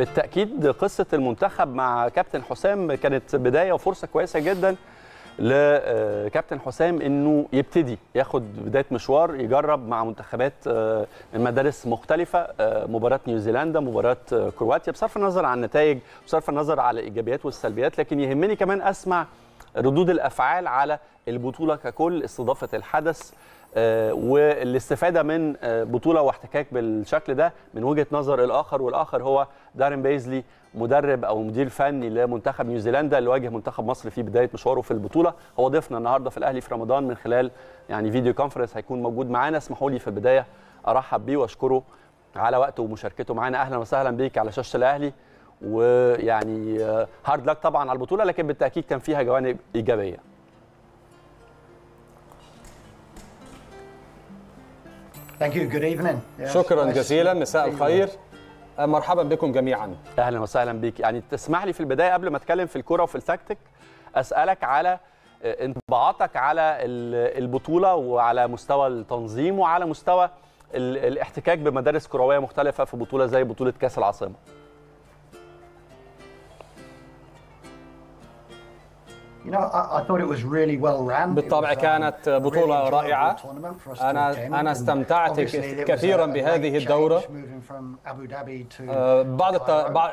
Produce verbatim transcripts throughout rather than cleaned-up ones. بالتأكيد قصة المنتخب مع كابتن حسام كانت بداية وفرصة كويسة جدا لكابتن حسام انه يبتدي ياخد بدايه مشوار، يجرب مع منتخبات من مدارس مختلفه، مباراه نيوزيلندا، مباراه كرواتيا، بصرف النظر عن النتائج، بصرف النظر على الايجابيات والسلبيات، لكن يهمني كمان اسمع ردود الافعال على البطوله ككل، استضافه الحدث والاستفاده من بطوله واحتكاك بالشكل ده من وجهه نظر الاخر، والاخر هو دارين بايزلي مدرب او مدير فني لمنتخب نيوزيلندا اللي واجه منتخب مصر في بدايه مشواره في البطوله. هو ضيفنا النهارده في الاهلي في رمضان من خلال يعني فيديو كونفرنس هيكون موجود معانا. اسمحوا لي في البدايه ارحب بيه واشكره على وقته ومشاركته معانا. اهلا وسهلا بيك على شاشه الاهلي، ويعني هارد لك طبعا على البطوله، لكن بالتاكيد كان فيها جوانب ايجابيه. شكرا جزيلا، مساء الخير، مرحبا بكم جميعا. اهلا وسهلا بيك. يعني تسمح لي في البدايه قبل ما اتكلم في الكره وفي التكتيك اسالك على انطباعاتك على البطوله وعلى مستوى التنظيم وعلى مستوى الاحتكاك بمدارس كرويه مختلفه في بطوله زي بطوله كاس العاصمه. بالطبع كانت بطولة رائعة. أنا أنا استمتعت كثيرا بهذه الدورة. بعض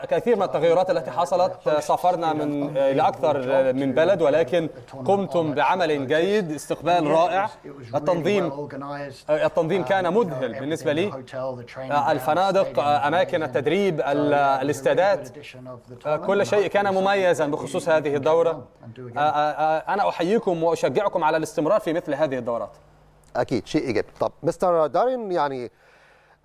كثير من التغيرات التي حصلت، سافرنا من إلى أكثر من بلد، ولكن قمتم بعمل جيد، استقبال رائع، التنظيم التنظيم كان مذهل بالنسبة لي، الفنادق، أماكن التدريب، الاستادات، كل شيء كان مميزا بخصوص هذه الدورة. أنا أحييكم وأشجعكم على الاستمرار في مثل هذه الدورات. أكيد شيء إيجابي. طب مستر دارين، يعني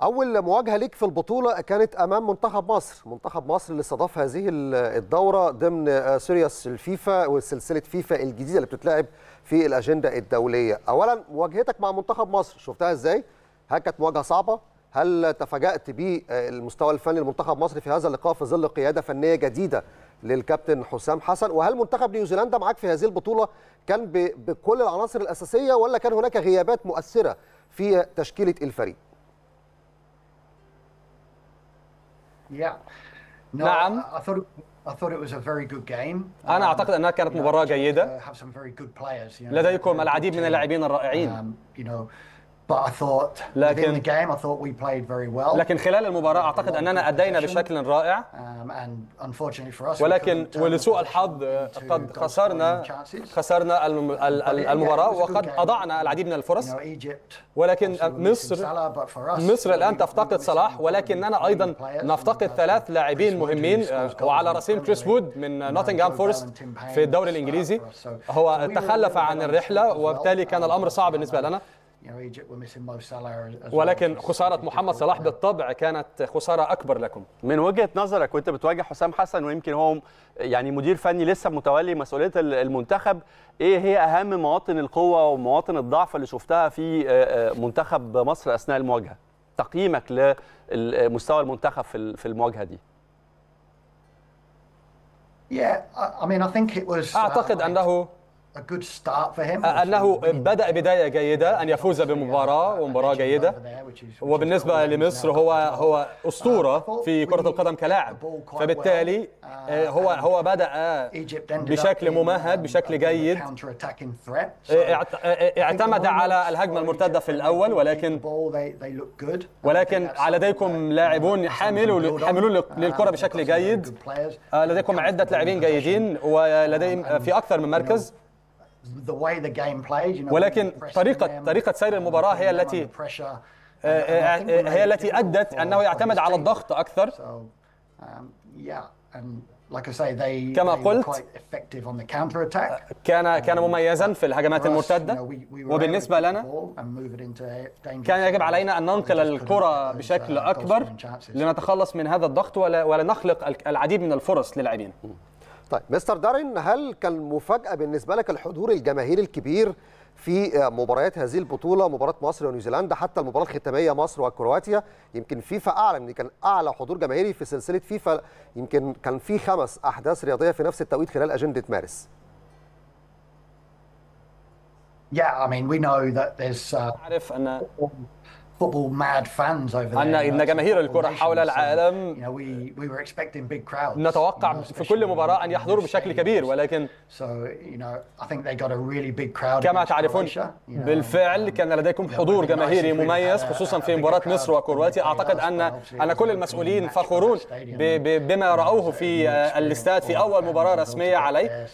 أول مواجهة ليك في البطولة كانت أمام منتخب مصر، منتخب مصر اللي استضاف هذه الدورة ضمن سيريس الفيفا وسلسلة فيفا الجديدة اللي بتتلعب في الأجندة الدولية. أولا مواجهتك مع منتخب مصر شفتها إزاي؟ هل كانت مواجهة صعبة؟ هل تفاجأت بالمستوى الفني لمنتخب مصر في هذا اللقاء في ظل قيادة فنية جديدة للكابتن حسام حسن؟ وهل منتخب نيوزيلندا معاك في هذه البطولة كان بكل العناصر الأساسية ولا كان هناك غيابات مؤثرة في تشكيلة الفريق؟ نعم، أنا أعتقد أنها كانت مباراة جيدة، لديكم العديد من اللاعبين الرائعين، لكن لكن خلال المباراة أعتقد أننا أدينا بشكل رائع، ولكن ولسوء الحظ قد خسرنا خسرنا المباراة وقد أضعنا العديد من الفرص. ولكن مصر مصر الآن تفتقد صلاح، ولكننا أيضا نفتقد ثلاث لاعبين مهمين، وعلى رأسهم كريس وود من نوتنغهام فورست في الدوري الإنجليزي، هو تخلف عن الرحلة وبالتالي كان الأمر صعب بالنسبة لنا. ولكن خسارة محمد صلاح بالطبع كانت خسارة أكبر لكم. من وجهة نظرك وأنت بتواجه حسام حسن، ويمكن هو يعني مدير فني لسه متولي مسؤولية المنتخب، إيه هي أهم مواطن القوة ومواطن الضعف اللي شفتها في منتخب مصر أثناء المواجهة؟ تقييمك لمستوى المنتخب في المواجهة دي؟ أعتقد أنه أنه بدأ بداية جيدة، أن يفوز بمباراة ومباراة جيدة، وبالنسبة لمصر هو هو أسطورة في كرة القدم كلاعب، فبالتالي هو هو بدأ بشكل ممهد، بشكل جيد، اعتمد على الهجمة المرتدة في الأول، ولكن ولكن لديكم لاعبون حاملون حاملون للكرة بشكل جيد، لديكم عدة لاعبين جيدين ولديهم في أكثر من مركز، ولكن طريقة طريقة سير المباراة هي التي هي التي أدت أنه يعتمد على الضغط أكثر. كما قلت كان كان مميزا في الهجمات المرتدة، وبالنسبة لنا كان يجب علينا أن ننقل الكرة بشكل أكبر لنتخلص من هذا الضغط ولنخلق العديد من الفرص للاعبين. طيب مستر دارين، هل كان مفاجأة بالنسبة لك الحضور الجماهيري الكبير في مباريات هذه البطولة، مباراة مصر ونيوزيلندا، حتى المباراة الختامية مصر وكرواتيا؟ يمكن فيفا أعلم كان أعلى حضور جماهيري في سلسلة فيفا، يمكن كان في خمس أحداث رياضية في نفس التوقيت خلال أجندة مارس. نعرف أن football mad fans over there. أن جماهير الكرة حول العالم نتوقع في كل مباراة أن يحضروا بشكل كبير، ولكن كما تعرفون بالفعل كان لديكم حضور جماهيري مميز خصوصا في مباراة مصر وكرواتيا. أعتقد أن أن كل المسؤولين فخورون بما رأوه في الاستاد في أول مباراة رسمية عليه.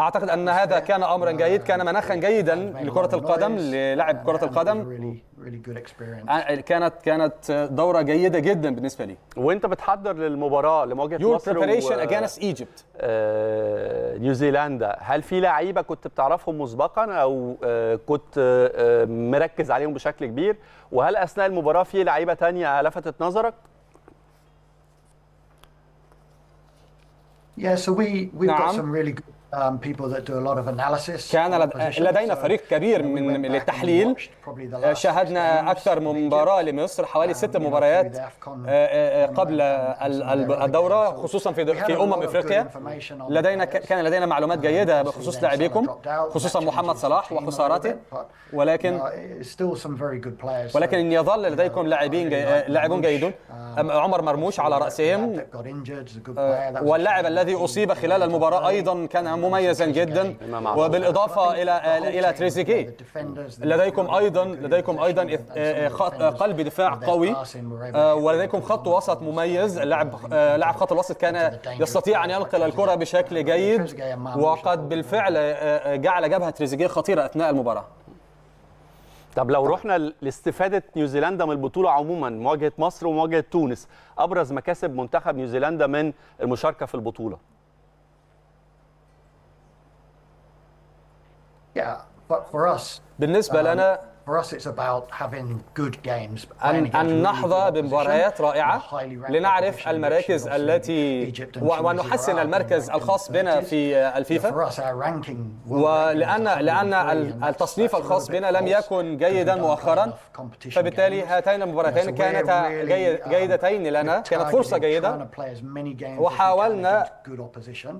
أعتقد أن هذا كان أمرا جيد، كان مناخا جيدا لكرة القدم، للعب كرة القدم. كانت كانت دورة جيدة جدا بالنسبة لي. وأنت بتحضر للمباراة لمواجهة مصر و نيوزيلندا، هل في لعيبة كنت بتعرفهم مسبقا أو كنت مركز عليهم بشكل كبير؟ وهل أثناء المباراة في لعيبة تانية لفتت نظرك؟ نعم. كان لدينا فريق كبير من للتحليل. شاهدنا أكثر من مباراة لمصر، حوالي ست مباريات قبل الدورة خصوصا في أمم إفريقيا. لدينا كان لدينا معلومات جيدة بخصوص لاعبيكم، خصوصا محمد صلاح وخساراته، ولكن ولكن يظل لديكم لاعبين لاعبون جيدون، عمر مرموش على رأسهم، واللاعب الذي أصيب خلال المباراة أيضا كان مميزا جدا، وبالاضافه الى الى تريزيجيه. لديكم ايضا لديكم ايضا قلب دفاع قوي، ولديكم خط وسط مميز. لاعب لاعب خط الوسط كان يستطيع ان ينقل الكره بشكل جيد، وقد بالفعل جعل جبهه تريزيجيه خطيره اثناء المباراه. طب لو رحنا لاستفاده نيوزيلندا من البطوله عموما، مواجهه مصر ومواجهه تونس، ابرز مكاسب منتخب نيوزيلندا من المشاركه في البطوله؟ بالنسبة لنا أن نحظى بمباريات رائعة لنعرف المراكز التي ونحسن المركز الخاص بنا في الفيفا، ولأن لأن التصنيف الخاص بنا لم يكن جيدا مؤخرا، فبالتالي هاتين المباراتين كانتا جيدتين لنا، كانت فرصة جيدة، وحاولنا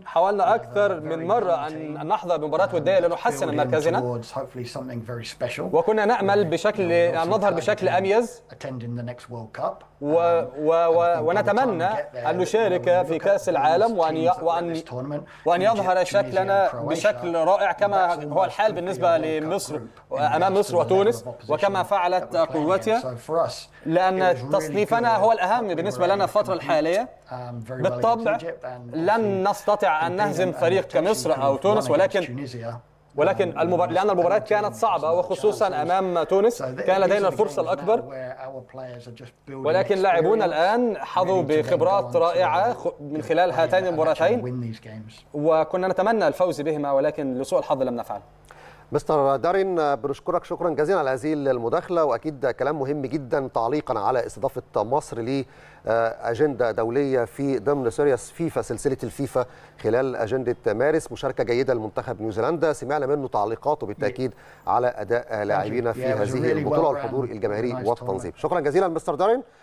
حاولنا أكثر من مرة أن نحظى بمباراة ودية لنحسن مركزنا، وكنا نأمل بشكل أن نظهر بشكل أميز، و... و... و... ونتمنى أن نشارك في كأس العالم، وأن وأن وأن يظهر شكلنا بشكل رائع كما هو الحال بالنسبة لمصر أمام مصر وتونس، وكما فعلت كرواتيا، لأن تصنيفنا هو الأهم بالنسبة لنا الفترة الحالية. بالطبع لن نستطيع أن نهزم فريق كمصر أو تونس، ولكن ولكن المبار... لأن المباريات كانت صعبة، وخصوصا أمام تونس كان لدينا الفرصة الأكبر، ولكن لاعبونا الآن حظوا بخبرات رائعة من خلال هاتين المباراتين، وكنا نتمنى الفوز بهما، ولكن لسوء الحظ لم نفعل. مستر دارين، بنشكرك شكرا جزيلا على هذه المداخلة، وأكيد كلام مهم جدا تعليقا على استضافة مصر لأجندة دولية في ضمن سيريس فيفا، سلسلة الفيفا خلال أجندة مارس. مشاركة جيدة لمنتخب نيوزيلندا، سمعنا منه تعليقاته بالتأكيد على أداء لاعبينا في هذه البطولة والحضور الجماهيري والتنظيم. شكرا جزيلا مستر دارين.